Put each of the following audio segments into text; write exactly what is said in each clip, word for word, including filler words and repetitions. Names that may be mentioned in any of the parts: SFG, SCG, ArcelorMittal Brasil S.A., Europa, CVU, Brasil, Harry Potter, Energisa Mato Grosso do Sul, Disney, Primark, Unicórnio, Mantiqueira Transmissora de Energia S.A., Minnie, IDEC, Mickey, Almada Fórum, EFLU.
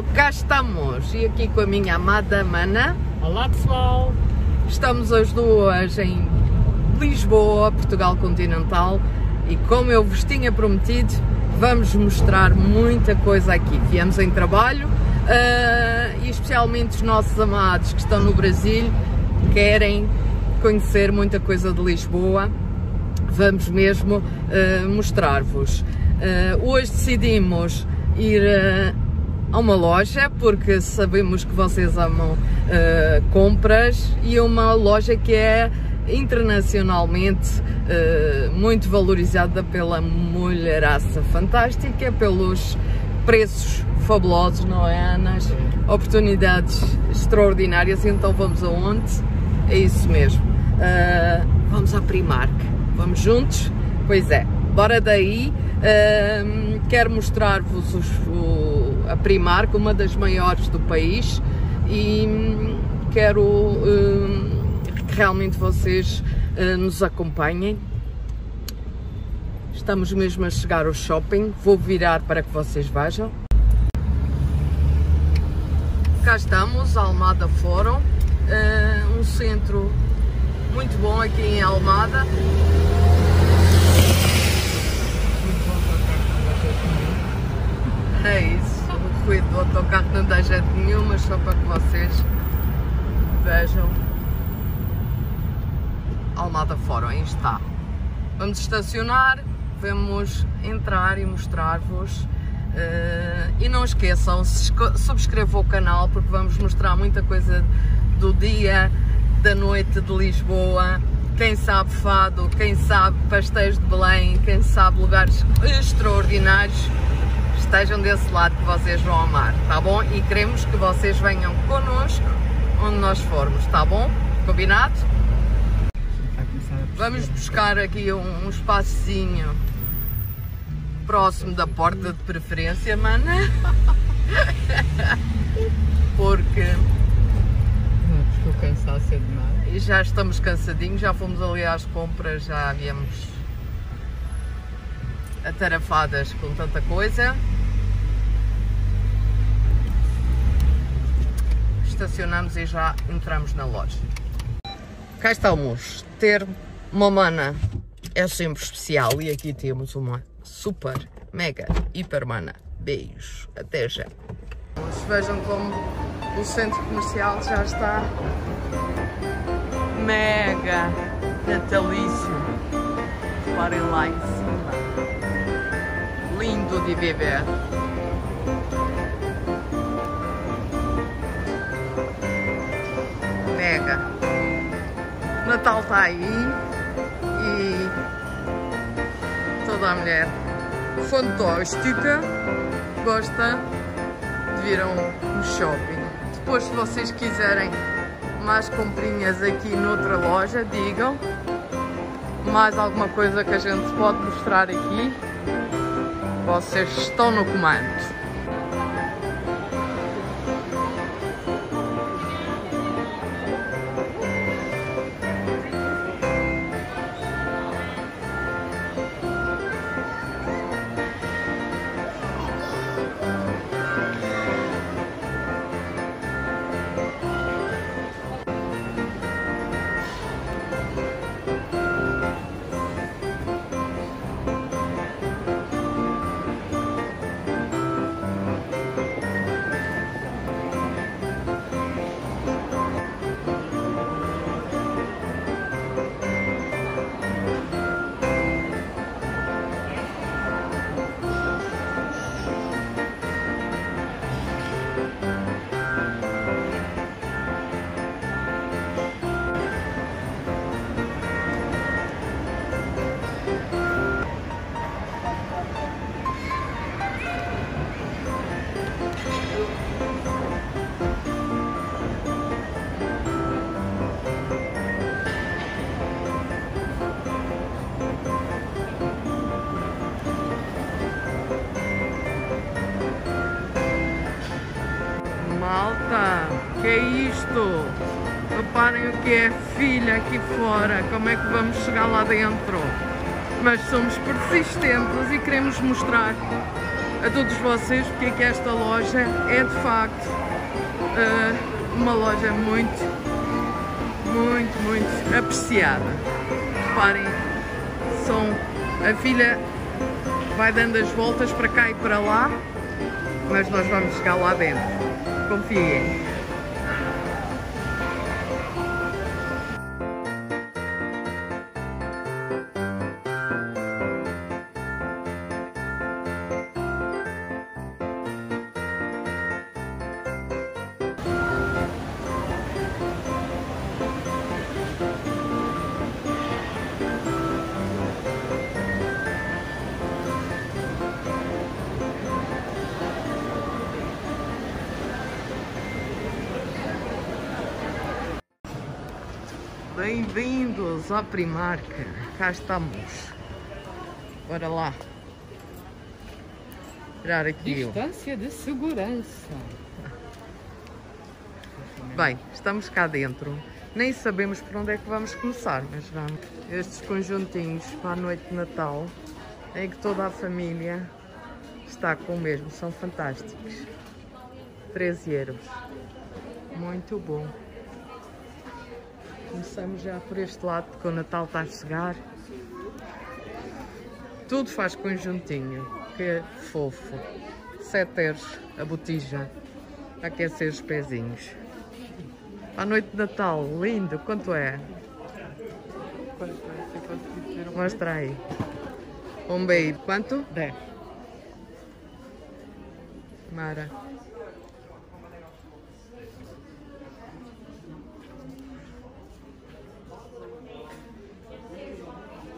pessoal, cá estamos e aqui com a minha amada Mana. Olá pessoal! Estamos as duas em Lisboa, Portugal Continental, e como eu vos tinha prometido, vamos mostrar muita coisa aqui. Viemos em trabalho uh, e especialmente os nossos amados que estão no Brasil querem conhecer muita coisa de Lisboa. Vamos mesmo uh, mostrar-vos. Uh, hoje decidimos ir uh, a uma loja, porque sabemos que vocês amam uh, compras, e uma loja que é internacionalmente uh, muito valorizada pela mulherassa fantástica, pelos preços fabulosos, não é, Ana? Oportunidades extraordinárias. Então vamos aonde? É isso mesmo, uh, vamos à Primark, vamos juntos? Pois é, bora daí. Uh, quero mostrar-vos a Primark, uma das maiores do país, e quero uh, que realmente vocês uh, nos acompanhem. Estamos mesmo a chegar ao shopping, vou virar para que vocês vejam. Cá estamos, Almada Fórum, uh, um centro muito bom aqui em Almada. É isso, o ruído do autocarro não dá jeito nenhum, mas só para que vocês vejam. Almada Fórum, aí está. Vamos estacionar, vamos entrar e mostrar-vos. Uh, e não esqueçam, subscrevam o canal, porque vamos mostrar muita coisa do dia, da noite de Lisboa. Quem sabe fado, quem sabe pastéis de Belém, quem sabe lugares extraordinários. Estejam desse lado que vocês vão amar, tá bom? E queremos que vocês venham connosco onde nós formos, tá bom? Combinado? Vamos buscar aqui um, um espacinho próximo da porta, de preferência, Mana, porque estou cansada demais. E já estamos cansadinhos, já fomos ali às compras, já havíamos atarafadas com tanta coisa. Estacionamos e já entramos na loja. Cá estamos. Ter uma Mana é sempre especial, e aqui temos uma super, mega, hiper Mana. Beijos, até já. Vejam como o centro comercial já está mega natalício. Reparem lá em cima. Lindo de viver. Mega. O Natal está aí e toda a mulher fantástica gosta de vir a um, um shopping. Depois, se vocês quiserem mais comprinhas aqui noutra loja, digam. Mais alguma coisa que a gente pode mostrar aqui, vocês estão no comando. Malta, que é isto? Reparem o que é filha aqui fora, como é que vamos chegar lá dentro? Mas somos persistentes e queremos mostrar a todos vocês porque é que esta loja é de facto uh, uma loja muito, muito, muito apreciada. Reparem, são, a filha vai dando as voltas para cá e para lá, mas nós vamos chegar lá dentro, confiem. Bem-vindos à Primark, cá estamos. Bora lá. Tirar aqui. Distância de segurança. Bem, estamos cá dentro. Nem sabemos por onde é que vamos começar, mas vamos. Estes conjuntinhos para a noite de Natal, em que toda a família está com o mesmo, são fantásticos. treze euros. Muito bom. Começamos já por este lado, porque o Natal está a chegar. Tudo faz conjuntinho, que fofo. sete euros a botija, para aquecer os pezinhos. À noite de Natal, lindo, quanto é? Mostra aí. Um beijo, quanto? dez. Mara.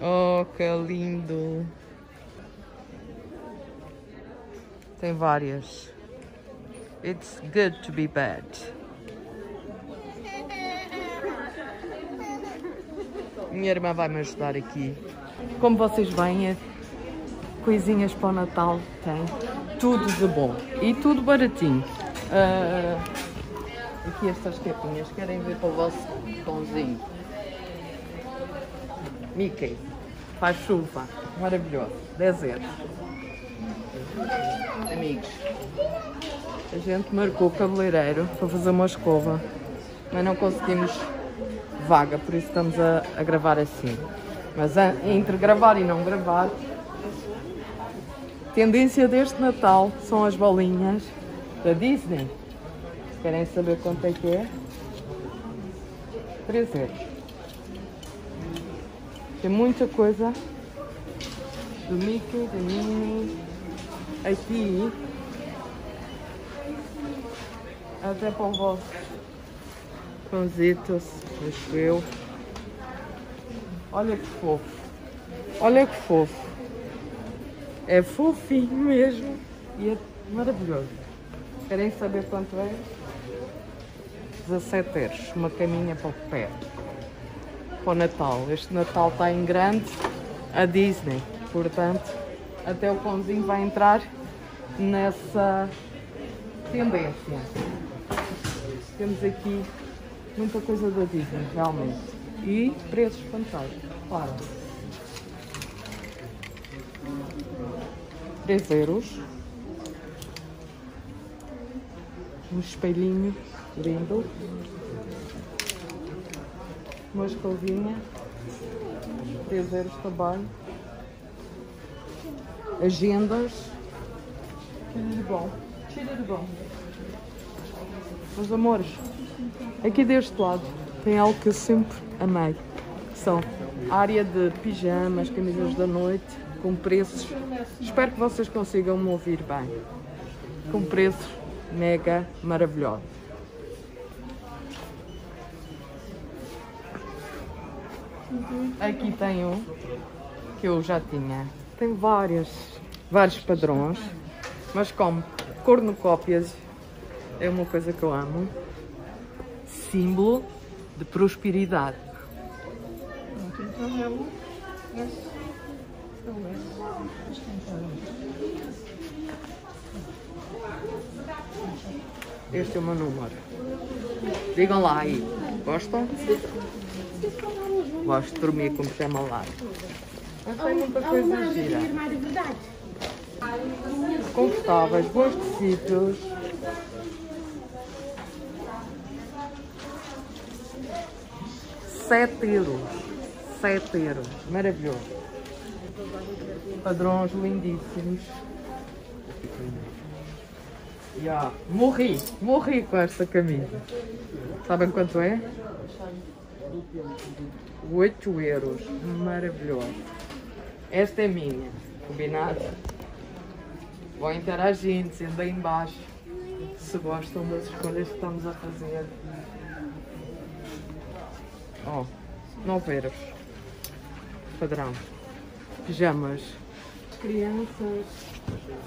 Oh, que lindo! Tem várias. It's good to be bad. Minha irmã vai me ajudar aqui. Como vocês veem, coisinhas para o Natal tem tudo de bom e tudo baratinho. Uh, aqui estas capinhas, querem ver para o vosso tomzinho? Mickey. Faz chuva, maravilhoso, dez euros. Amigos, a gente marcou o cabeleireiro para fazer uma escova, mas não conseguimos vaga, por isso estamos a, a gravar assim. Mas a, entre gravar e não gravar, tendência deste Natal são as bolinhas da Disney. Querem saber quanto é que é? três euros. Tem muita coisa do Mickey, do Minnie, aqui, até para o vosso pãozitos, acho eu. Olha que fofo, olha que fofo, é fofinho mesmo e é maravilhoso. Querem saber quanto é? dezessete euros, uma caminha para o pé. Para o Natal. Este Natal está em grande a Disney, portanto até o pãozinho vai entrar nessa tendência. Temos aqui muita coisa da Disney, realmente, e preços fantásticos. Claro. três euros. Um espelhinho lindo. Uma escovinha, três euros também. Agendas, tira de bom, tira de bom. Meus amores, aqui deste lado tem algo que eu sempre amei, que são a área de pijamas, camisas da noite, com preços, espero que vocês consigam me ouvir bem, com preços mega maravilhosos. Aqui tem um que eu já tinha. Tem várias, vários padrões, mas como cornucópias é uma coisa que eu amo. Símbolo de prosperidade. Este é o meu número. Digam lá aí, gostam? Gosto de dormir com pijama largo. Mas tem muita coisa gira. confortáveis, bons tecidos. sete euros. sete euros. Maravilhoso. Padrões lindíssimos. Yeah. Morri, morri com esta camisa. Sabem quanto é? oito euros. Maravilhoso. Esta é minha. Combinado? Vão interagindo, sendo aí embaixo, se gostam das escolhas que estamos a fazer. Oh, nove euros. Padrão. Pijamas. Crianças.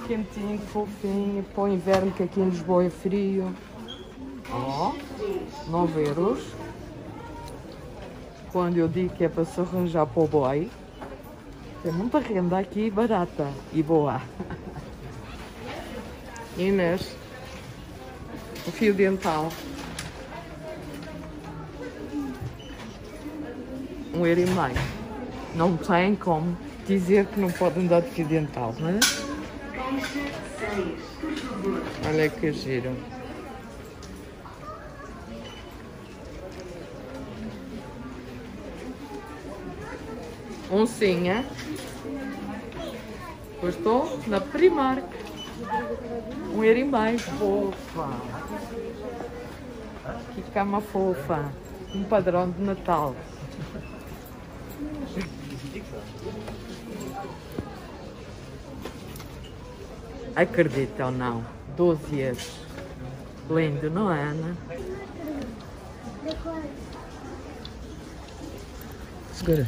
Quentinho, fofinho, para o inverno, que aqui em Lisboa é frio. Oh, nove euros. Quando eu digo que é para se arranjar para o boy, tem muita renda aqui, barata e boa. Inês, o fio dental. Um euro e meio. Não tem como dizer que não pode andar de fio dental, não é? Olha que giro. Oncinha. Gostou? Na Primark. Um euro e meio. Fofa. Que cama fofa. Um padrão de Natal. Acredita ou não? doze euros. Lindo, não é, Ana? Segura.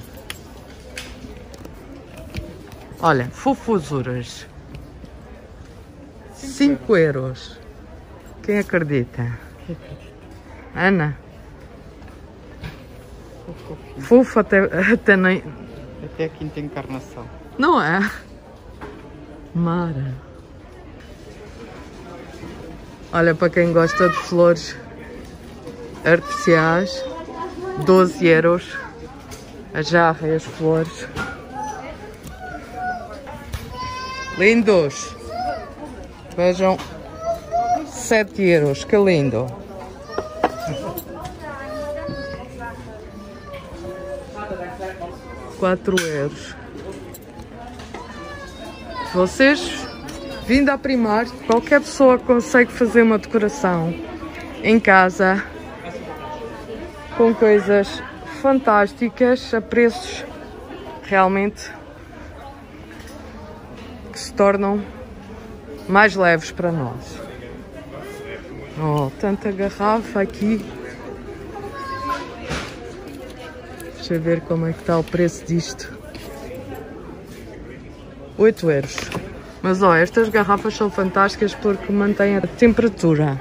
Olha, fofusuras. cinco euros. Quem acredita? Ana? Fofa até, até nem... Até a quinta encarnação. Não é? Mara. Olha, para quem gosta de flores artificiais, doze euros. A jarra e as flores. Lindos! Vejam, sete euros, que lindo! quatro euros. Vocês, vindo à Primark, qualquer pessoa consegue fazer uma decoração em casa com coisas fantásticas a preços realmente que se tornam mais leves para nós. Oh, tanta garrafa aqui. Deixa eu ver como é que está o preço disto. oito euros. Mas ó, estas garrafas são fantásticas porque mantêm a temperatura.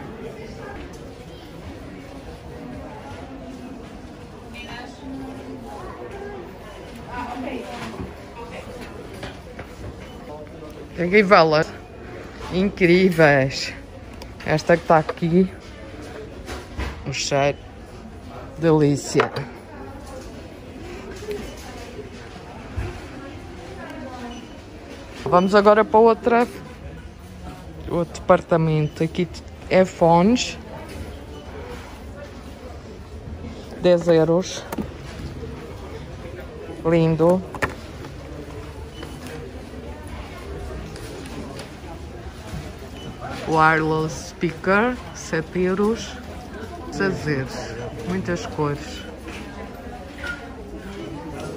Tem velas incríveis. Esta que está aqui, o cheiro, delícia. Vamos agora para outra, outro departamento. Aqui é fones, dez euros. Lindo. Wireless speaker, sete euros. Prazeres, muitas cores.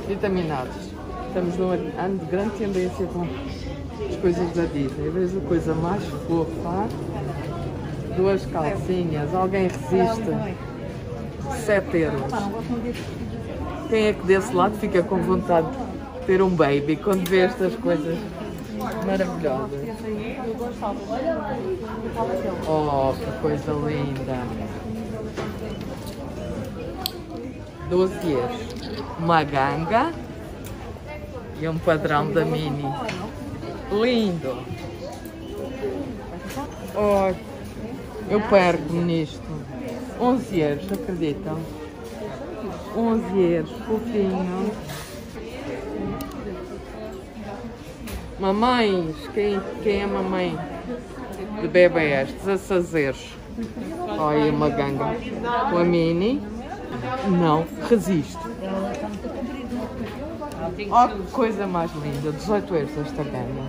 Vitaminados. Estamos num ano de grande tendência com as coisas da Disney. Veja a coisa mais fofa. Duas calcinhas, alguém resiste. sete euros. Quem é que desse lado fica com vontade de ter um baby quando vê estas coisas maravilhosas? Oh, que coisa linda! doze euros. Uma ganga e um padrão da Minnie. Lindo! Oh, eu perco-me nisto. onze euros, acreditam? onze euros, fofinho. Mamães, quem, quem é mamãe de bebês? Desassazeiros. Olha uma ganga. Com a Minnie não resiste. Olha que coisa mais linda, dezoito euros esta ganga.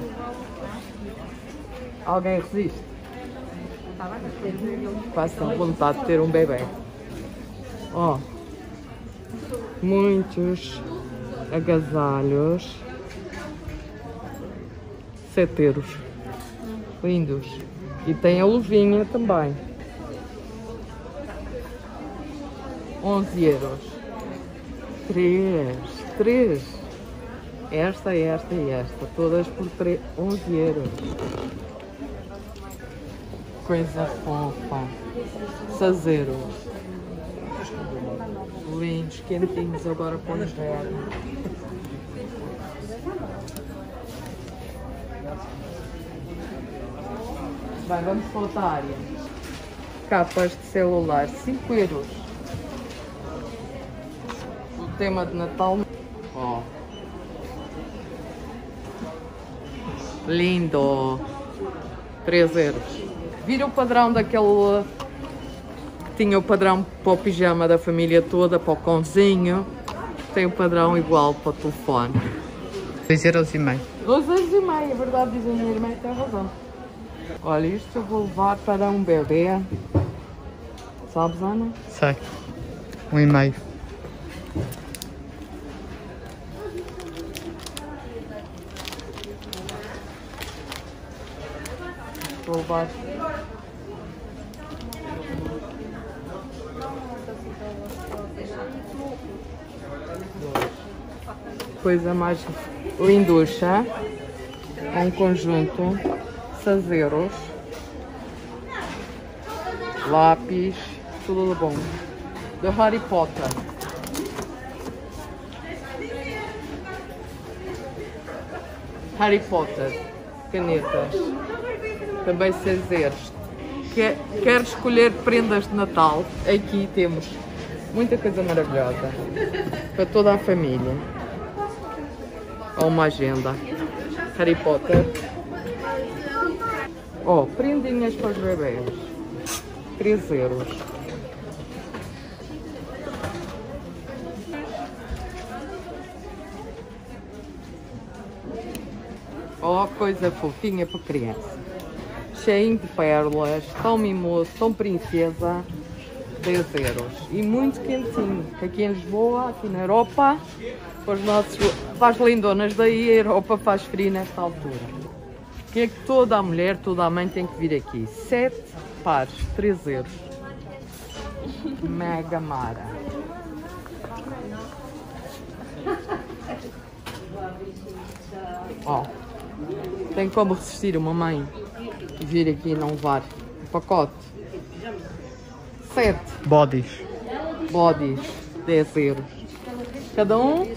Alguém resiste? Passa vontade de ter um bebê. Ó, oh, muitos agasalhos. sete euros. Lindos. E tem a luvinha também. onze euros. três. três. Esta, esta e esta. Todas por três. onze euros. Coisa fofa. seis euros. Lindos, quentinhos agora para o inverno. Vai, vamos para outra área. Capas de celular, cinco euros. O tema de Natal. Ó. Oh. Lindo. três euros. Viram o padrão daquele que tinha o padrão para o pijama da família toda, para o cãozinho. Tem o padrão igual para o telefone. dois euros e meio. dois euros e meio, é verdade, diz a minha irmã, tem razão. Olha, isto eu vou levar para um bebê. Sabes, Ana? Sei. Um e meio. Vou levar. Coisa mais linducha. Um conjunto. seis euros. Lápis. Tudo bom. Do Harry Potter. Harry Potter. Canetas. Também seis euros. Quer, quer escolher prendas de Natal? Aqui temos muita coisa maravilhosa. Para toda a família. Ou uma agenda. Harry Potter. Ó, oh, prendinhas para os bebês. três euros. Ó, oh, coisa fofinha para criança. Cheinho de pérolas, tão mimoso, tão princesa. dez euros. E muito quentinho. Aqui em Lisboa, aqui na Europa, para os nossos... faz lindonas daí, a Europa faz frio nesta altura. Que é que toda a mulher, toda a mãe tem que vir aqui? Sete pares, três euros. Mega mara. Ó, oh, tem como resistir uma mãe vir aqui e não levar o pacote? Sete. Bodies. Bodies, dez euros. Cada um,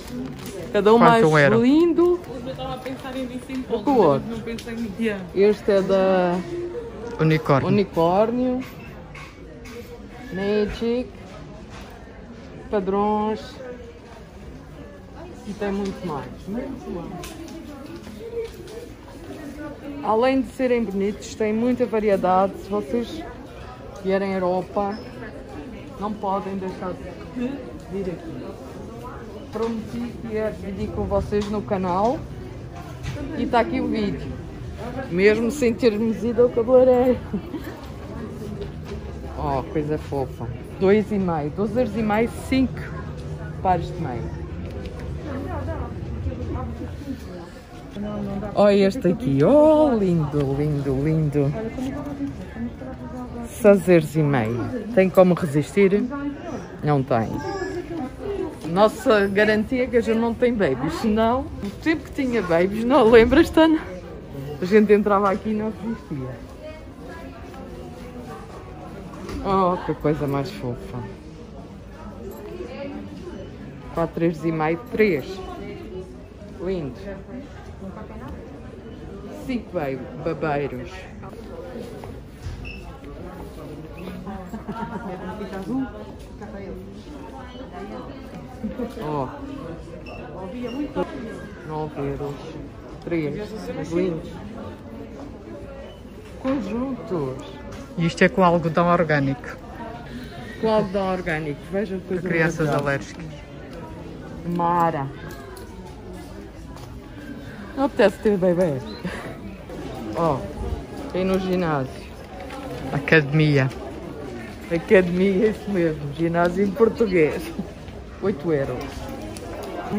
cada um mais lindo. Estava a pensar em vinte e cinco dólares, não pensei em dia. Este é da Unicórnio. Unicórnio. Magic. Padrões. E tem muito mais. Muito mais. Além de serem bonitos, tem muita variedade. Se vocês vierem à Europa, não podem deixar de vir aqui. Prometi que ia dividir com vocês no canal. E está aqui o vídeo, mesmo sem termos ido ao cabeleireiro. Oh, coisa fofa. dois e meio, doze euros e meio, cinco pares de meio. Olha este aqui, oh, lindo, lindo, lindo. seis euros e meio. Tem como resistir? Não tem. Nossa garantia é que a gente não tem babies, senão o tempo que tinha babies, não lembras, Tana? A gente entrava aqui e não existia. Oh, que coisa mais fofa. quatro euros e meio, três. Lindo. cinco babeiros. Oh. nove euros. três. Os lindos. Conjuntos. E isto é com algodão orgânico. Com algodão orgânico. Vejam que coisa. Crianças alérgicas. Mara. Não apetece ter bebês. Ó, oh, tem no ginásio. Academia. Academia, isso mesmo. Ginásio em português. oito euros.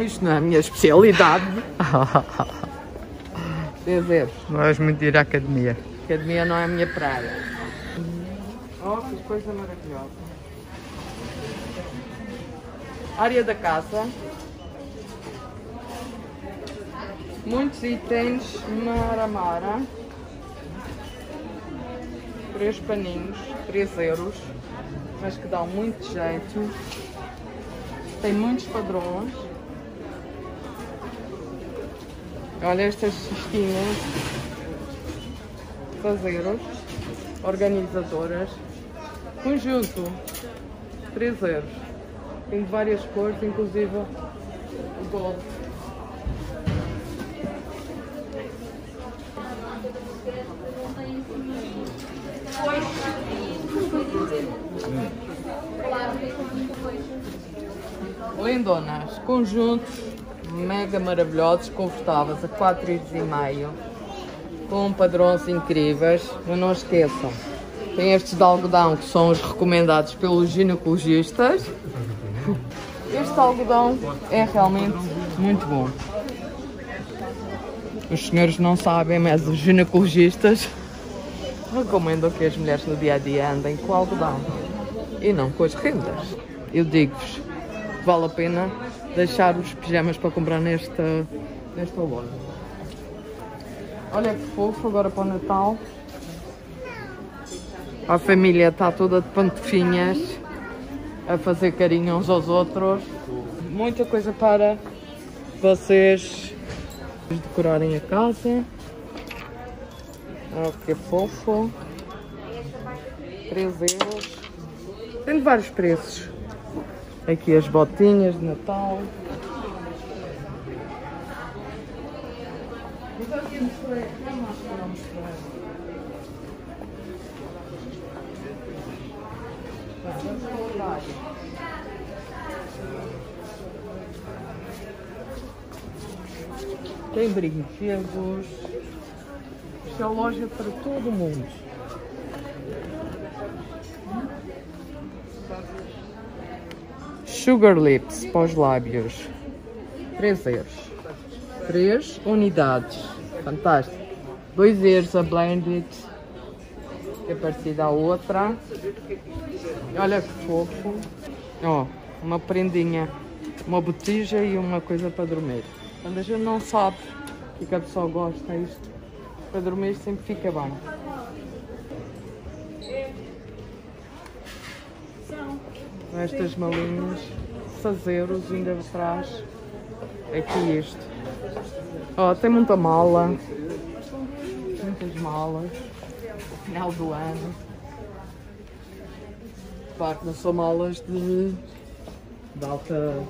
Isto não é a minha especialidade. dez euros. Não és muito de ir à academia. Academia não é a minha praia. Oh, que coisa maravilhosa. Área da caça. Muitos itens maramara. Três paninhos, três euros, mas que dão muito jeito. Tem muitos padrões. Olha estas cestinhas, três euros, organizadoras. Conjunto, três euros. Tem de várias cores, inclusive o gold. Lindonas, conjuntos mega maravilhosos, confortáveis a quatro euros e meio, com padrões incríveis, mas não esqueçam, tem estes de algodão que são os recomendados pelos ginecologistas. Este algodão é realmente muito bom. Os senhores não sabem, mas os ginecologistas recomendam que as mulheres no dia-a-dia andem com algodão e não com as rendas. Eu digo-vos, vale a pena deixar os pijamas para comprar nesta, nesta loja. Olha que fofo, agora para o Natal. A família está toda de pantufinhas, a fazer carinho uns aos outros. Muita coisa para vocês decorarem a casa. Olha que fofo. três euros. Tem de vários preços. Aqui as botinhas de Natal. Tem brinquedos. Isto é loja para todo mundo. Sugar Lips, para os lábios, três euros, três unidades, fantástico, dois euros a blended, que é parecida à outra. Olha que fofo, ó, oh, uma prendinha, uma botija e uma coisa para dormir. Quando a gente não sabe o que a pessoa gosta, isto para dormir sempre fica bem. Estas malinhas, seis euros, ainda atrás. Aqui isto. Oh, tem muita mala. Muitas malas. No final do ano. Claro que não são malas de, de alta.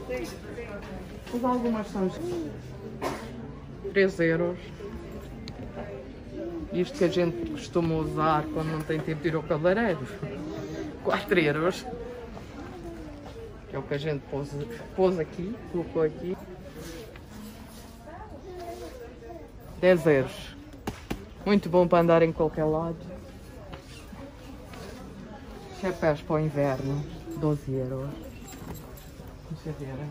Mas algumas são. três euros. Isto que a gente costuma usar quando não tem tempo de ir ao cabeleireiro. quatro euros. É o que a gente pôs, pôs aqui, colocou aqui. dez euros. Muito bom para andar em qualquer lado. Chapéus para o inverno, doze euros. Deixa eu ver.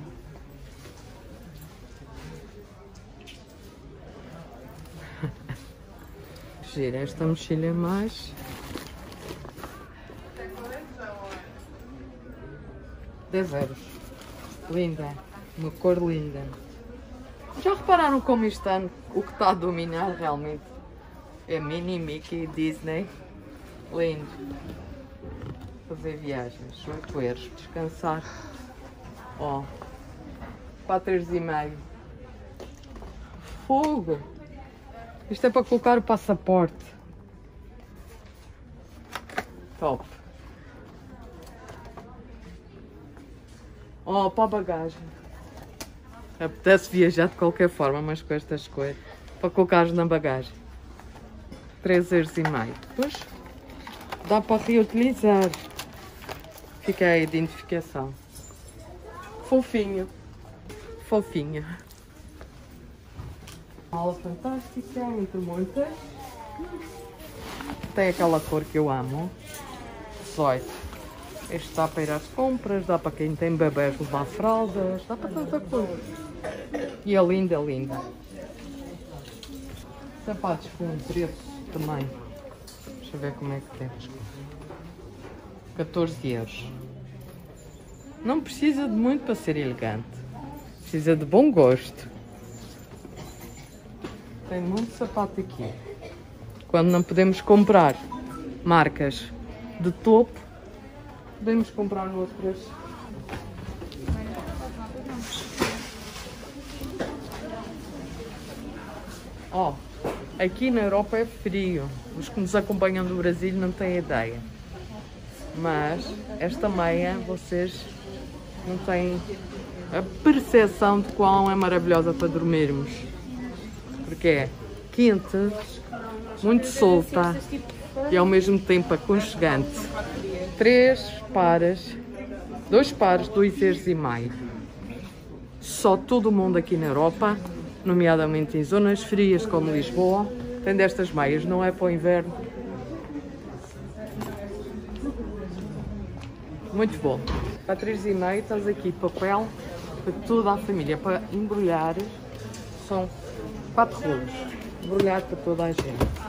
Gira esta mochila mais. dez euros. Linda. Uma cor linda. Já repararam como este ano o que está a dominar realmente é Minnie, Mickey, Disney. Lindo. Fazer viagens. oito euros. Descansar. Ó. Oh. quatro euros e meio. Fogo! Isto é para colocar o passaporte. Top. Oh, para a bagagem. Apetece viajar de qualquer forma, mas com estas coisas. para colocares na bagagem. três euros e meio. Pois, dá para reutilizar. Fica a identificação. Fofinho. Fofinho. Mala fantástica, muito, muitas. Tem aquela cor que eu amo. dezoito. Este dá para ir às compras, dá para quem tem bebês levar fraldas, dá para tanta coisa. E é linda, linda. Sapatos com preço também. Deixa eu ver como é que temos. catorze euros. Não precisa de muito para ser elegante. Precisa de bom gosto. Tem muito sapato aqui. Quando não podemos comprar marcas de topo, podemos comprar noutras. Ó, oh, aqui na Europa é frio. Os que nos acompanham do Brasil não têm ideia. Mas esta meia, vocês não têm a percepção de quão é maravilhosa para dormirmos. Porque é quente, muito solta e ao mesmo tempo aconchegante. Três pares, dois pares, dois euros e meio. Só todo mundo aqui na Europa, nomeadamente em zonas frias como Lisboa, tem destas meias, não é para o inverno. Muito bom. Para três e meio tens aqui papel para toda a família, para embrulhar. São quatro rolos, embrulhar para toda a gente.